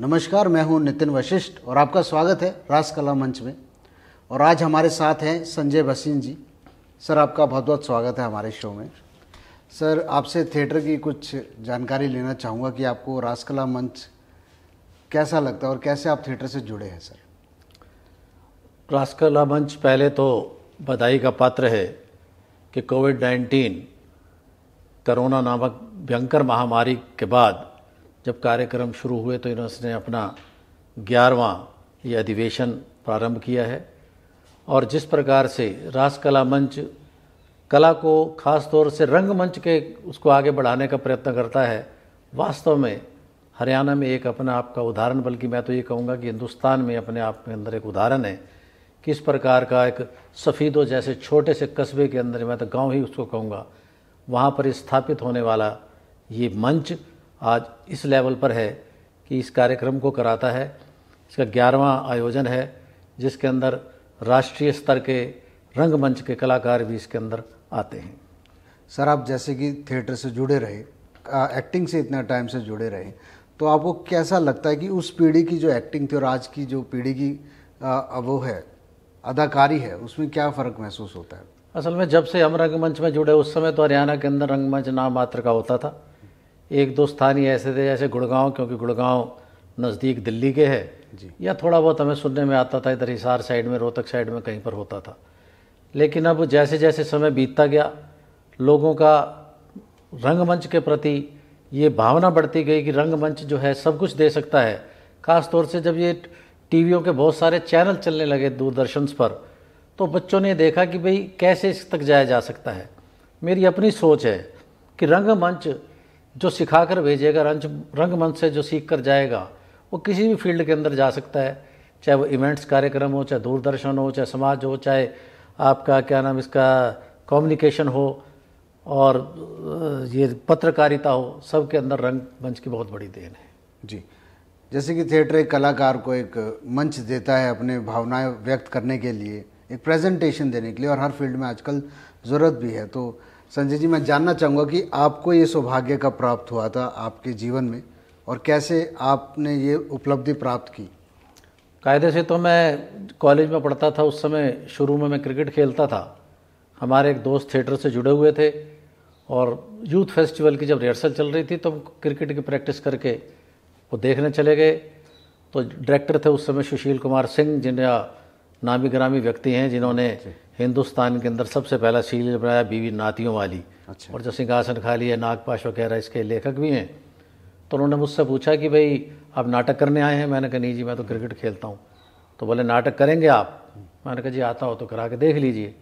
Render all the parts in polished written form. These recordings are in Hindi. नमस्कार, मैं हूं नितिन वशिष्ठ और आपका स्वागत है रास कला मंच में। और आज हमारे साथ हैं संजय बसीन जी। सर, आपका बहुत बहुत स्वागत है हमारे शो में। सर, आपसे थिएटर की कुछ जानकारी लेना चाहूँगा कि आपको रास कला मंच कैसा लगता है और कैसे आप थिएटर से जुड़े हैं। सर, रास कला मंच पहले तो बधाई का पात्र है कि कोविड-19 कोरोना नामक भयंकर महामारी के बाद जब कार्यक्रम शुरू हुए तो इन्होंने अपना 11वां ये अधिवेशन प्रारंभ किया है। और जिस प्रकार से रास कला मंच कला को खास तौर से रंगमंच के उसको आगे बढ़ाने का प्रयत्न करता है, वास्तव में हरियाणा में एक अपने आप का उदाहरण, बल्कि मैं तो ये कहूँगा कि हिंदुस्तान में अपने आप के अंदर एक उदाहरण है। किस प्रकार का एक सफ़ीदों जैसे छोटे से कस्बे के अंदर, मैं तो गाँव ही उसको कहूँगा, वहाँ पर स्थापित होने वाला ये मंच आज इस लेवल पर है कि इस कार्यक्रम को कराता है। इसका 11वां आयोजन है जिसके अंदर राष्ट्रीय स्तर के रंगमंच के कलाकार भी इसके अंदर आते हैं। सर, आप जैसे कि थिएटर से जुड़े रहे, एक्टिंग से इतना टाइम से जुड़े रहे, तो आपको कैसा लगता है कि उस पीढ़ी की जो एक्टिंग थी और आज की जो पीढ़ी की वो है अदाकारी है, उसमें क्या फ़र्क महसूस होता है? असल में जब से हम रंगमंच में जुड़े उस समय तो हरियाणा के अंदर रंगमंच नाम मात्र का होता था। एक दो स्थान ही ऐसे थे जैसे गुड़गांव, क्योंकि गुड़गांव नज़दीक दिल्ली के है जी, या थोड़ा बहुत हमें सुनने में आता था इधर हिसार साइड में, रोहतक साइड में कहीं पर होता था। लेकिन अब जैसे जैसे समय बीतता गया लोगों का रंगमंच के प्रति ये भावना बढ़ती गई कि रंगमंच जो है सब कुछ दे सकता है। ख़ास तौर से जब ये टीवीओं के बहुत सारे चैनल चलने लगे दूरदर्शन पर, तो बच्चों ने देखा कि भाई कैसे इस तक जाया जा सकता है। मेरी अपनी सोच है कि रंगमंच जो सिखा कर भेजेगा, रंगमंच से जो सीख कर जाएगा, वो किसी भी फील्ड के अंदर जा सकता है, चाहे वो इवेंट्स कार्यक्रम हो, चाहे दूरदर्शन हो, चाहे समाज हो, चाहे आपका क्या नाम इसका कम्युनिकेशन हो और ये पत्रकारिता हो, सब के अंदर रंगमंच की बहुत बड़ी देन है जी। जैसे कि थिएटर एक कलाकार को एक मंच देता है अपने भावनाएं व्यक्त करने के लिए, एक प्रेजेंटेशन देने के लिए, और हर फील्ड में आजकल ज़रूरत भी है। तो संजय जी, मैं जानना चाहूँगा कि आपको ये सौभाग्य कब प्राप्त हुआ था आपके जीवन में और कैसे आपने ये उपलब्धि प्राप्त की? कायदे से तो मैं कॉलेज में पढ़ता था उस समय, शुरू में मैं क्रिकेट खेलता था। हमारे एक दोस्त थिएटर से जुड़े हुए थे और यूथ फेस्टिवल की जब रिहर्सल चल रही थी तो हम क्रिकेट की प्रैक्टिस करके वो देखने चले गए। तो डायरेक्टर थे उस समय सुशील कुमार सिंह, जिनका नामी ग्रामी व्यक्ति हैं, जिन्होंने हिंदुस्तान के अंदर सबसे पहला सीरियल बनाया बीवी नातियों वाली, अच्छा, और जो सिंहासन खाली है, नागपाश वगैरह इसके लेखक भी हैं। तो उन्होंने मुझसे पूछा कि भाई आप नाटक करने आए हैं? मैंने कहा नहीं जी, मैं तो क्रिकेट खेलता हूँ। तो बोले नाटक करेंगे आप? मैंने कहा जी आता हो तो करा के देख लीजिए।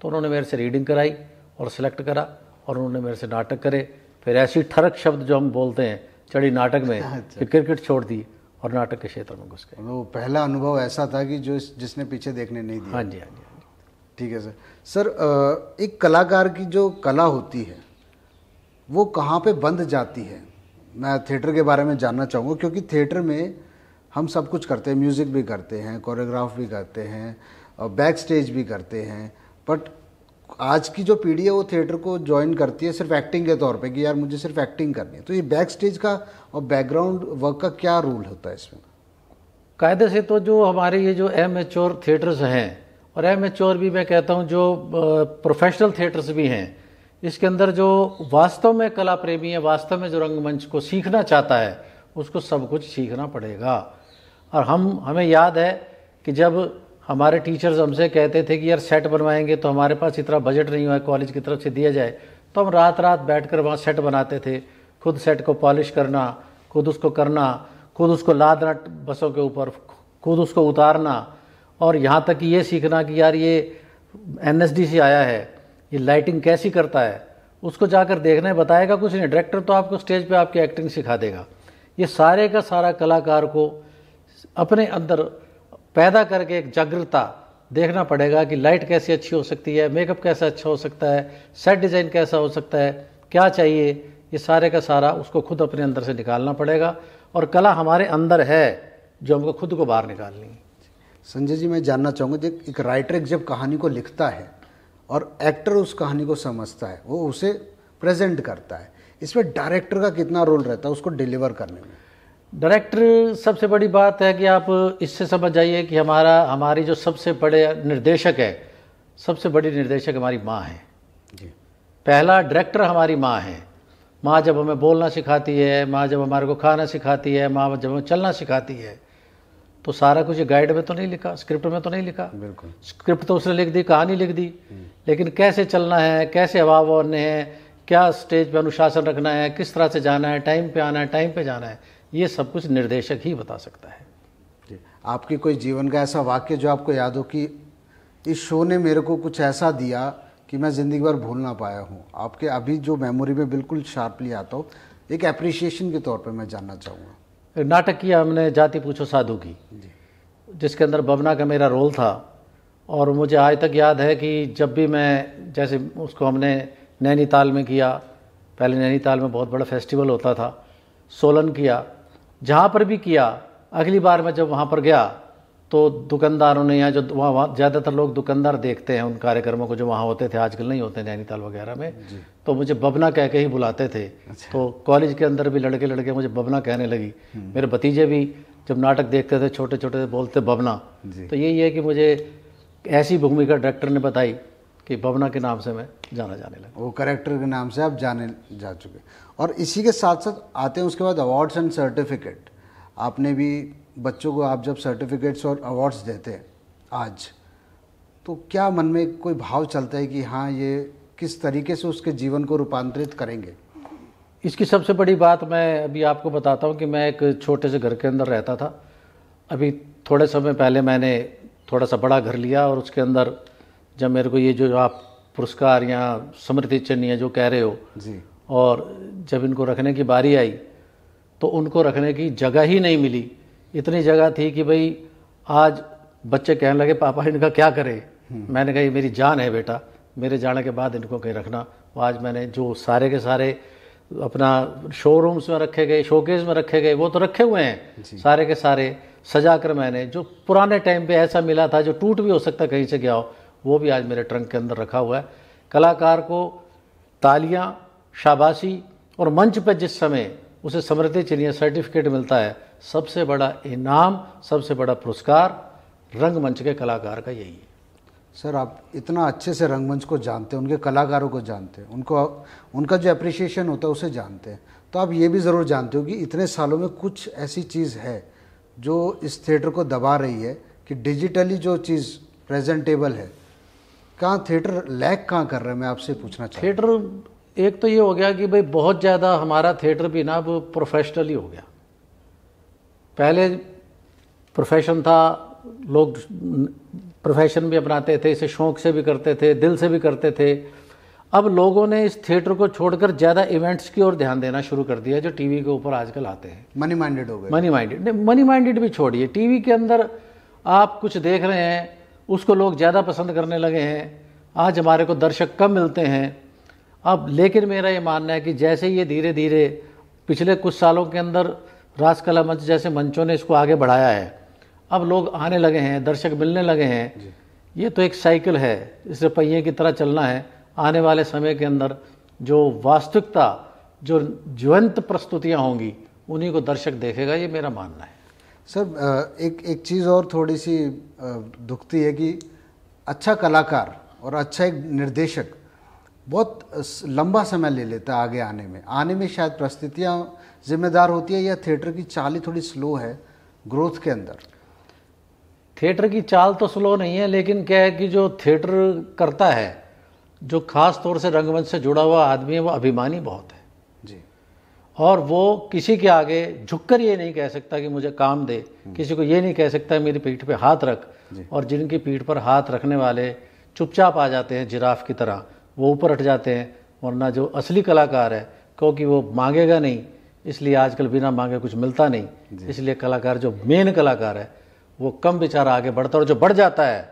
तो उन्होंने मेरे से रीडिंग कराई और सिलेक्ट करा और उन्होंने मेरे से नाटक करे। फिर ऐसी ठरक शब्द जो हम बोलते हैं चढ़ी नाटक में, फिर क्रिकेट छोड़ दी और नाटक के क्षेत्र में घुस गए। वो पहला अनुभव ऐसा था कि जो जिसने पीछे देखने नहीं दिया। हाँ जी, हाँ जी, हाँ जी, ठीक है सर। सर, एक कलाकार की जो कला होती है वो कहाँ पे बंद जाती है? मैं थिएटर के बारे में जानना चाहूँगा, क्योंकि थिएटर में हम सब कुछ करते हैं, म्यूज़िक भी करते हैं, कोरियोग्राफ भी करते हैं और बैक स्टेज भी करते हैं। बट आज की जो पीढ़ी है वो थिएटर को ज्वाइन करती है सिर्फ एक्टिंग के तौर पे कि यार मुझे सिर्फ एक्टिंग करनी है। तो ये बैक स्टेज का और बैकग्राउंड वर्क का क्या रोल होता है इसमें? कायदे से तो जो हमारे ये जो एमेच्योर थिएटर्स हैं, और एमेच्योर भी मैं कहता हूँ जो प्रोफेशनल थिएटर्स भी हैं, इसके अंदर जो वास्तव में कला प्रेमी है, वास्तव में जो रंगमंच को सीखना चाहता है, उसको सब कुछ सीखना पड़ेगा। और हमें याद है कि जब हमारे टीचर्स हमसे कहते थे कि यार सेट बनवाएंगे तो हमारे पास इतना बजट नहीं हुआ है कॉलेज की तरफ से दिया जाए, तो हम रात रात बैठकर वहाँ सेट बनाते थे, खुद सेट को पॉलिश करना, खुद उसको करना, खुद उसको लादना बसों के ऊपर, खुद उसको उतारना, और यहाँ तक कि ये सीखना कि यार ये NSD से आया है, ये लाइटिंग कैसी करता है, उसको जाकर देखना है, बताएगा कुछ नहीं डायरेक्टर, तो आपको स्टेज पर आपकी एक्टिंग सिखा देगा। ये सारे का सारा कलाकार को अपने अंदर पैदा करके एक जागरूकता देखना पड़ेगा कि लाइट कैसी अच्छी हो सकती है, मेकअप कैसा अच्छा हो सकता है, सेट डिज़ाइन कैसा हो सकता है, क्या चाहिए, ये सारे का सारा उसको खुद अपने अंदर से निकालना पड़ेगा। और कला हमारे अंदर है जो हमको खुद को बाहर निकालनी है। संजय जी, मैं जानना चाहूँगा जब एक राइटर जब कहानी को लिखता है और एक्टर उस कहानी को समझता है, वो उसे प्रेजेंट करता है, इसमें डायरेक्टर का कितना रोल रहता है उसको डिलीवर करने में? डायरेक्टर, सबसे बड़ी बात है कि आप इससे समझ जाइए कि हमारी जो सबसे बड़े निर्देशक है, सबसे बड़ी निर्देशक हमारी माँ है जी। पहला डायरेक्टर हमारी माँ है। माँ जब हमें बोलना सिखाती है, माँ जब हमारे को खाना सिखाती है, माँ जब हमें चलना सिखाती है, तो सारा कुछ गाइड में तो नहीं लिखा, स्क्रिप्ट में तो नहीं लिखा। बिल्कुल, स्क्रिप्ट तो उसने लिख दी, कहानी लिख दी, लेकिन कैसे चलना है, कैसे हवा बनने है, क्या स्टेज पे अनुशासन रखना है, किस तरह से जाना है, टाइम पे आना है, टाइम पे जाना है, ये सब कुछ निर्देशक ही बता सकता है जी। आपके कोई जीवन का ऐसा वाक्य जो आपको याद हो कि इस शो ने मेरे को कुछ ऐसा दिया कि मैं ज़िंदगी भर भूल ना पाया हूँ, आपके अभी जो मेमोरी में बिल्कुल शार्पली आता हो, एक एप्रिसिएशन के तौर पर मैं जानना चाहूँगा। नाटक किया हमने जाति पूछो साधु की, जिसके अंदर बबना का मेरा रोल था, और मुझे आज तक याद है कि जब भी मैं, जैसे उसको हमने नैनीताल में किया, पहले नैनीताल में बहुत बड़ा फेस्टिवल होता था, सोलन किया, जहाँ पर भी किया, अगली बार मैं जब वहाँ पर गया तो दुकानदारों ने, या जो वहाँ ज़्यादातर लोग दुकानदार देखते हैं उन कार्यक्रमों को जो वहाँ होते थे, आजकल नहीं होते नैनीताल वगैरह में, तो मुझे बबना कह के ही बुलाते थे। अच्छा। तो कॉलेज के अंदर भी लड़के लड़के मुझे बबना कहने लगी, मेरे भतीजे भी जब नाटक देखते थे छोटे छोटे बोलते बबना। तो यही है कि मुझे ऐसी भूमिका डायरेक्टर ने बताई कि बबना के नाम से मैं जाने लगा, वो करेक्टर के नाम से आप जाने जा चुके। और इसी के साथ साथ आते हैं उसके बाद अवार्ड्स एंड सर्टिफिकेट। आपने भी बच्चों को, आप जब सर्टिफिकेट्स और अवार्ड्स देते हैं आज, तो क्या मन में कोई भाव चलता है कि हाँ, ये किस तरीके से उसके जीवन को रूपांतरित करेंगे? इसकी सबसे बड़ी बात मैं अभी आपको बताता हूँ कि मैं एक छोटे से घर के अंदर रहता था। अभी थोड़े समय पहले मैंने थोड़ा सा बड़ा घर लिया, और उसके अंदर जब मेरे को ये जो आप पुरस्कार या स्मृति चिन्ह या जो कह रहे हो जी, और जब इनको रखने की बारी आई तो उनको रखने की जगह ही नहीं मिली। इतनी जगह थी कि भाई आज बच्चे कहने लगे पापा इनका क्या करें। मैंने कहा ये मेरी जान है बेटा, मेरे जाने के बाद इनको कहीं रखना। आज मैंने जो सारे के सारे अपना शोरूम्स में रखे गए, शोकेस में रखे गए, वो तो रखे हुए हैं सारे के सारे सजा कर। मैंने जो पुराने टाइम पे ऐसा मिला था जो टूट भी हो सकता कहीं से गया हो, वो भी आज मेरे ट्रंक के अंदर रखा हुआ है। कलाकार को तालियां, शाबाशी और मंच पर जिस समय उसे स्मृति चिन्ह सर्टिफिकेट मिलता है, सबसे बड़ा इनाम, सबसे बड़ा पुरस्कार रंगमंच के कलाकार का यही है। सर, आप इतना अच्छे से रंगमंच को जानते हैं, उनके कलाकारों को जानते हैं, उनको, उनका जो एप्रिसिएशन होता है उसे जानते हैं, तो आप ये भी ज़रूर जानते हो कि इतने सालों में कुछ ऐसी चीज़ है जो इस थिएटर को दबा रही है कि डिजिटली जो चीज़ प्रेजेंटेबल है, कहाँ थिएटर लैग कहाँ कर रहा है, मैं आपसे पूछना चाहता हूँ। थिएटर एक तो ये हो गया कि भाई बहुत ज़्यादा हमारा थिएटर भी ना अब प्रोफेशनली हो गया। पहले प्रोफेशन था, लोग प्रोफेशन भी अपनाते थे, इसे शौक से भी करते थे, दिल से भी करते थे। अब लोगों ने इस थिएटर को छोड़कर ज़्यादा इवेंट्स की ओर ध्यान देना शुरू कर दिया, जो टीवी के ऊपर आजकल आते हैं। मनी माइंडेड हो गए। मनी माइंडेड भी छोड़िए, टीवी के अंदर आप कुछ देख रहे हैं उसको लोग ज़्यादा पसंद करने लगे हैं। आज हमारे को दर्शक कम मिलते हैं अब, लेकिन मेरा ये मानना है कि जैसे ये धीरे धीरे पिछले कुछ सालों के अंदर रास कला मंच जैसे मंचों ने इसको आगे बढ़ाया है, अब लोग आने लगे हैं, दर्शक मिलने लगे हैं। ये तो एक साइकिल है, इसे पहिए की तरह चलना है। आने वाले समय के अंदर जो वास्तविकता, जो जीवंत प्रस्तुतियाँ होंगी, उन्हीं को दर्शक देखेगा, ये मेरा मानना है। सर, एक चीज़ और थोड़ी सी दुखती है कि अच्छा कलाकार और अच्छा एक निर्देशक बहुत लंबा समय ले लेता है आगे आने में। शायद प्रस्तुतियाँ जिम्मेदार होती है, या थिएटर की चाल ही थोड़ी स्लो है ग्रोथ के अंदर। थिएटर की चाल तो स्लो नहीं है, लेकिन क्या है कि जो थिएटर करता है, जो ख़ास तौर से रंगमंच से जुड़ा हुआ आदमी है, वो अभिमानी बहुत है जी। और वो किसी के आगे झुककर ये नहीं कह सकता कि मुझे काम दे, किसी को ये नहीं कह सकता मेरी पीठ पे हाथ रख। और जिनकी पीठ पर हाथ रखने वाले चुपचाप आ जाते हैं जिराफ की तरह, वो ऊपर हट जाते हैं। वरना जो असली कलाकार है, क्योंकि वो मांगेगा नहीं, इसलिए आजकल बिना मांगे कुछ मिलता नहीं, इसलिए कलाकार जो मेन कलाकार है वो कम बेचारा आगे बढ़ता है, और जो बढ़ जाता है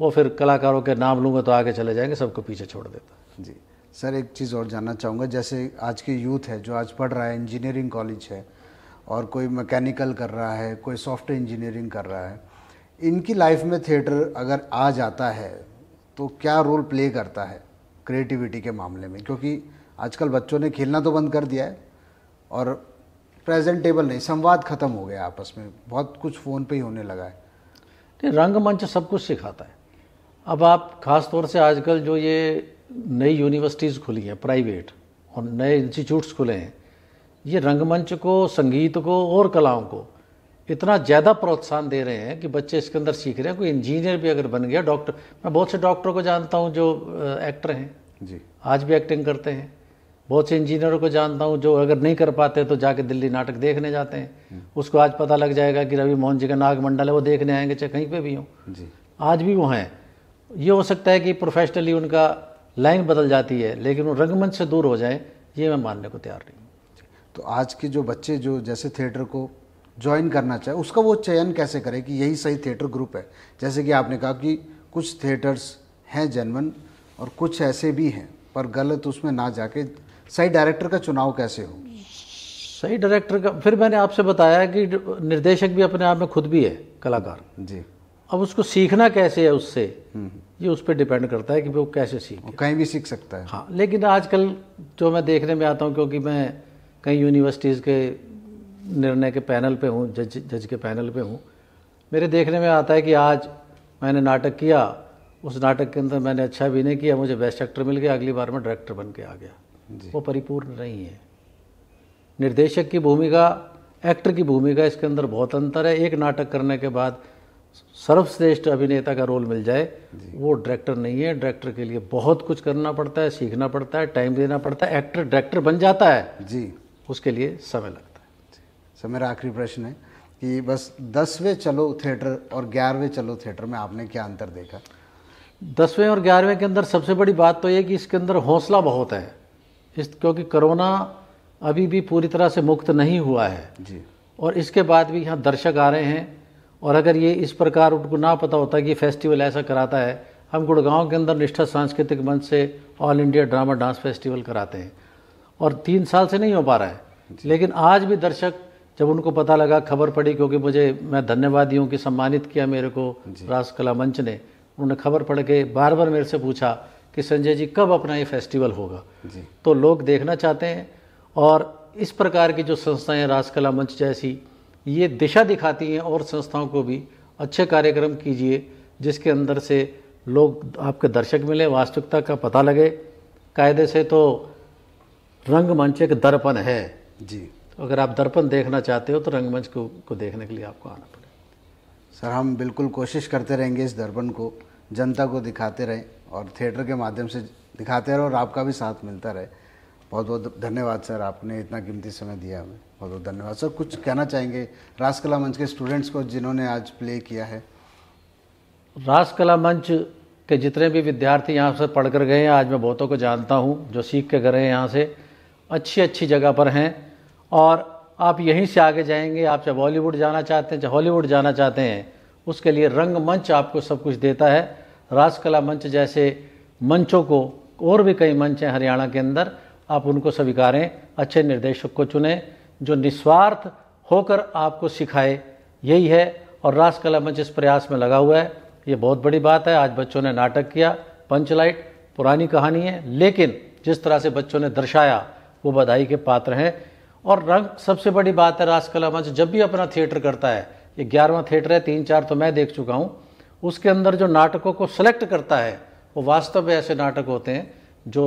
वो फिर कलाकारों के नाम लूँगा तो आगे चले जाएंगे, सबको पीछे छोड़ देता जी। सर, एक चीज़ और जानना चाहूँगा, जैसे आज के यूथ है जो आज पढ़ रहा है, इंजीनियरिंग कॉलेज है, और कोई मैकेनिकल कर रहा है, कोई सॉफ्टवेयर इंजीनियरिंग कर रहा है, इनकी लाइफ में थिएटर अगर आ जाता है तो क्या रोल प्ले करता है क्रिएटिविटी के मामले में? क्योंकि आजकल बच्चों ने खेलना तो बंद कर दिया है और प्रेजेंटेबल नहीं, संवाद खत्म हो गया आपस में, बहुत कुछ फ़ोन पे ही होने लगा है। तो रंगमंच सब कुछ सिखाता है। अब आप ख़ास तौर से आजकल जो ये नई यूनिवर्सिटीज़ खुली हैं प्राइवेट और नए इंस्टीट्यूट्स खुले हैं, ये रंगमंच को, संगीत को और कलाओं को इतना ज़्यादा प्रोत्साहन दे रहे हैं कि बच्चे इसके अंदर सीख रहे हैं। कोई इंजीनियर भी अगर बन गया, डॉक्टर, मैं बहुत से डॉक्टरों को जानता हूँ जो एक्टर हैं जी, आज भी एक्टिंग करते हैं। बहुत से इंजीनियरों को जानता हूँ जो अगर नहीं कर पाते तो जाके दिल्ली नाटक देखने जाते हैं, उसको आज पता लग जाएगा कि रवि मोहन जी का नाग मंडल है, वो देखने आएंगे, चाहे कहीं पे भी हों। आज भी वो हैं। ये हो सकता है कि प्रोफेशनली उनका लाइन बदल जाती है, लेकिन वो रंगमंच से दूर हो जाए, ये मैं मानने को तैयार नहीं हूँ। तो आज के जो बच्चे जो जैसे थिएटर को ज्वाइन करना चाहे, उसका वो चयन कैसे करें कि यही सही थिएटर ग्रुप है? जैसे कि आपने कहा कि कुछ थिएटर्स हैं जेन्युइन और कुछ ऐसे भी हैं, पर गलत उसमें ना जाके सही डायरेक्टर का चुनाव कैसे हो? सही डायरेक्टर का, फिर मैंने आपसे बताया कि निर्देशक भी अपने आप में खुद भी है कलाकार जी। अब उसको सीखना कैसे है उससे, ये उस पर डिपेंड करता है कि वो कैसे सीखे। कहीं भी सीख सकता है हाँ, लेकिन आजकल जो मैं देखने में आता हूँ, क्योंकि मैं कई यूनिवर्सिटीज़ के निर्णय के पैनल पे हूँ, जज के पैनल पे हूँ, मेरे देखने में आता है कि आज मैंने नाटक किया, उस नाटक के अंदर मैंने अच्छा भी नहीं किया, मुझे बेस्ट एक्टर मिल गया, अगली बार मैं डायरेक्टर बन के आ गया। वो परिपूर्ण नहीं है। निर्देशक की भूमिका, एक्टर की भूमिका, इसके अंदर बहुत अंतर है। एक नाटक करने के बाद सर्वश्रेष्ठ अभिनेता का रोल मिल जाए, वो डायरेक्टर नहीं है। डायरेक्टर के लिए बहुत कुछ करना पड़ता है, सीखना पड़ता है, टाइम देना पड़ता है। एक्टर डायरेक्टर बन जाता है जी, उसके लिए समय लगता है। सर मेरा आखिरी प्रश्न है कि बस 10वें चलो थिएटर और 11वें चलो थिएटर में आपने क्या अंतर देखा? 10वें और 11वें के अंदर सबसे बड़ी बात तो ये कि इसके अंदर हौसला बहुत है, क्योंकि कोरोना अभी भी पूरी तरह से मुक्त नहीं हुआ है जी। और इसके बाद भी यहाँ दर्शक आ रहे हैं, और अगर ये इस प्रकार उनको ना पता होता कि ये फेस्टिवल ऐसा कराता है। हम गुड़गांव के अंदर निष्ठा सांस्कृतिक मंच से all India drama dance festival कराते हैं, और 3 साल से नहीं हो पा रहा है, लेकिन आज भी दर्शक जब उनको पता लगा, खबर पड़ी, क्योंकि मैं धन्यवादी हूँ कि सम्मानित किया मेरे को रास कला मंच ने। उन्होंने खबर पढ़ के बार बार मेरे से पूछा कि संजय जी कब अपना ये फेस्टिवल होगा जी। तो लोग देखना चाहते हैं, और इस प्रकार की जो संस्थाएं रास कला मंच जैसी, ये दिशा दिखाती हैं, और संस्थाओं को भी अच्छे कार्यक्रम कीजिए जिसके अंदर से लोग, आपके दर्शक मिले, वास्तविकता का पता लगे। कायदे से तो रंगमंच एक दर्पण है जी, तो अगर आप दर्पण देखना चाहते हो तो रंगमंच को देखने के लिए आपको आना पड़ेगा। सर हम बिल्कुल कोशिश करते रहेंगे इस दर्पण को जनता को दिखाते रहें, और थिएटर के माध्यम से दिखाते रहे, और आपका भी साथ मिलता रहे। बहुत बहुत धन्यवाद सर, आपने इतना कीमती समय दिया हमें, बहुत बहुत धन्यवाद सर। कुछ कहना चाहेंगे रास कला मंच के स्टूडेंट्स को जिन्होंने आज प्ले किया है? रास कला मंच के जितने भी विद्यार्थी यहाँ से पढ़ कर गए हैं, आज मैं बहुतों को जानता हूँ जो सीख के गए हैं यहाँ से, अच्छी अच्छी जगह पर हैं, और आप यहीं से आगे जाएंगे। आप चाहे बॉलीवुड जाना चाहते हैं, चाहे हॉलीवुड जाना चाहते हैं, उसके लिए रंगमंच आपको सब कुछ देता है। रास कला मंच जैसे मंचों को, और भी कई मंच हैं हरियाणा के अंदर, आप उनको स्वीकारें, अच्छे निर्देशक को चुनें जो निस्वार्थ होकर आपको सिखाए, यही है। और रास कला मंच इस प्रयास में लगा हुआ है, ये बहुत बड़ी बात है। आज बच्चों ने नाटक किया, पंचलाइट पुरानी कहानी है, लेकिन जिस तरह से बच्चों ने दर्शाया वो बधाई के पात्र हैं। और रंग सबसे बड़ी बात है, रास कला मंच जब भी अपना थिएटर करता है, ये 11वां थिएटर है, 3-4 तो मैं देख चुका हूँ, उसके अंदर जो नाटकों को सेलेक्ट करता है वो वास्तव में ऐसे नाटक होते हैं जो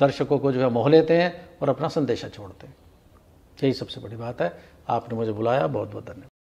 दर्शकों को मोह लेते हैं और अपना संदेशा छोड़ते हैं। यही सबसे बड़ी बात है। आपने मुझे बुलाया, बहुत बहुत धन्यवाद।